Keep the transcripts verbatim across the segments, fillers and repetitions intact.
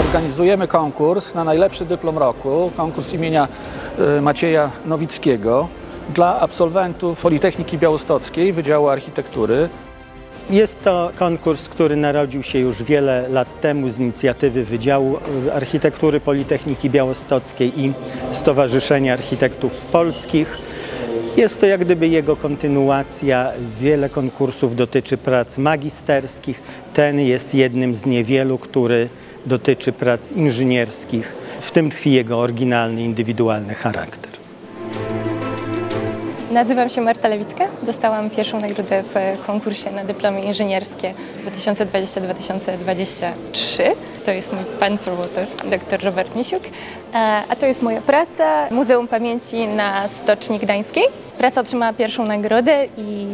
Organizujemy konkurs na najlepszy dyplom roku, konkurs imienia Macieja Nowickiego dla absolwentów Politechniki Białostockiej Wydziału Architektury. Jest to konkurs, który narodził się już wiele lat temu z inicjatywy Wydziału Architektury Politechniki Białostockiej i Stowarzyszenia Architektów Polskich. Jest to jak gdyby jego kontynuacja. Wiele konkursów dotyczy prac magisterskich. Ten jest jednym z niewielu, który dotyczy prac inżynierskich. W tym tkwi jego oryginalny, indywidualny charakter. Nazywam się Marta Lewicka. Dostałam pierwszą nagrodę w konkursie na dyplomy inżynierskie dwa tysiące dwudziesty do dwa tysiące dwudziestego trzeciego. To jest mój pan promotor, dr Robert Misiuk. A to jest moja praca Muzeum Pamięci na Stoczni Gdańskiej. Praca otrzymała pierwszą nagrodę i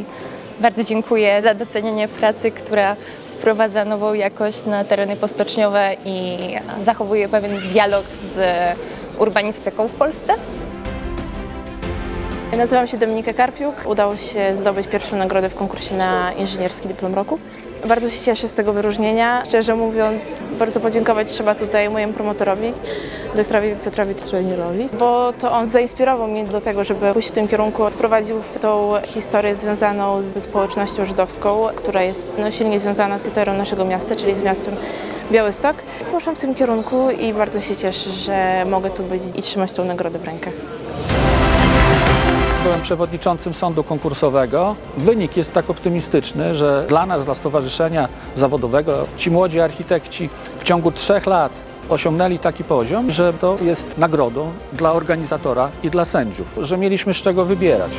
bardzo dziękuję za docenienie pracy, która wprowadza nową jakość na tereny postoczniowe i zachowuje pewien dialog z urbanistyką w Polsce. Nazywam się Dominika Karpiuk. Udało się zdobyć pierwszą nagrodę w konkursie na inżynierski dyplom roku. Bardzo się cieszę z tego wyróżnienia. Szczerze mówiąc, bardzo podziękować trzeba tutaj mojemu promotorowi, doktorowi Piotrowi Trojnielowi, bo to on zainspirował mnie do tego, żeby pójść w tym kierunku. Wprowadził w tą historię związaną ze społecznością żydowską, która jest no, silnie związana z historią naszego miasta, czyli z miastem Białystok. Poszłam w tym kierunku i bardzo się cieszę, że mogę tu być i trzymać tą nagrodę w rękach. Byłem przewodniczącym sądu konkursowego. Wynik jest tak optymistyczny, że dla nas, dla stowarzyszenia zawodowego, ci młodzi architekci w ciągu trzech lat osiągnęli taki poziom, że to jest nagrodą dla organizatora i dla sędziów, że mieliśmy z czego wybierać.